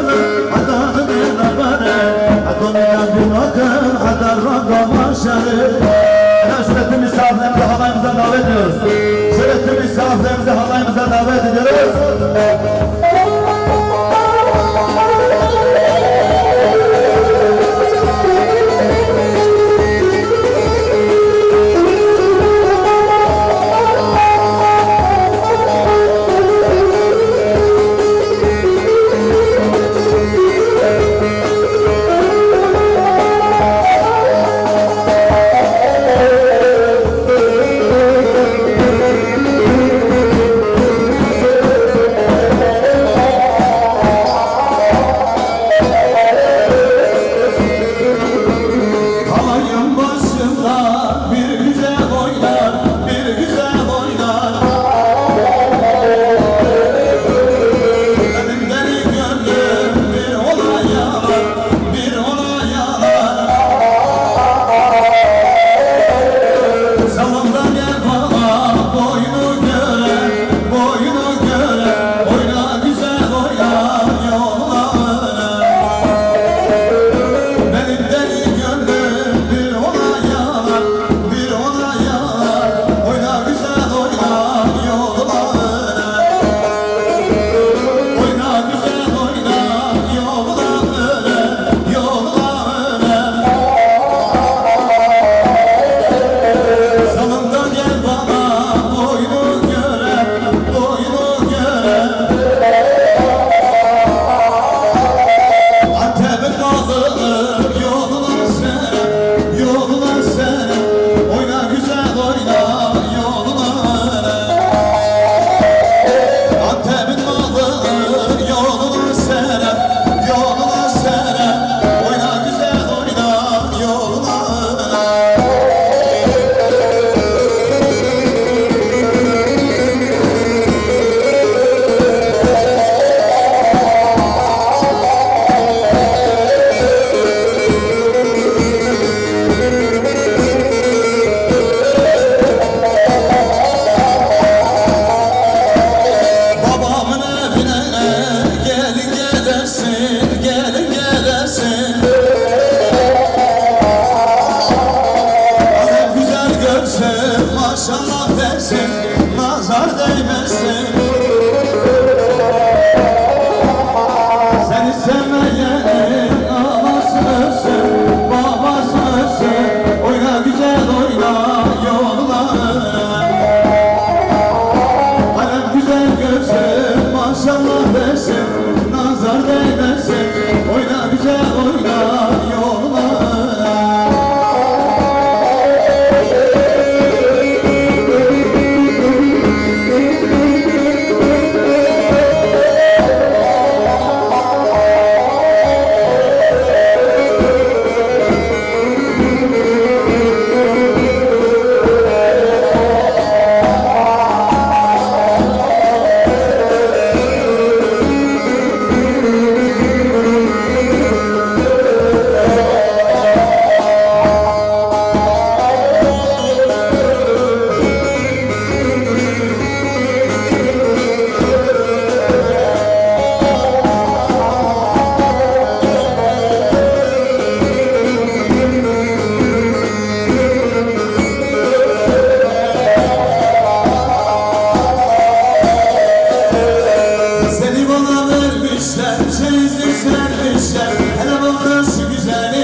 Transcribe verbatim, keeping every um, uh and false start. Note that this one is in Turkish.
Şöhretli misafirlerimizi halayımıza davet ediyoruz. Şöhretli misafirlerimizi halayımıza davet ediyoruz. Seni bana vermişler, çeyizlik sermişler. Hele bakın şu güzeli.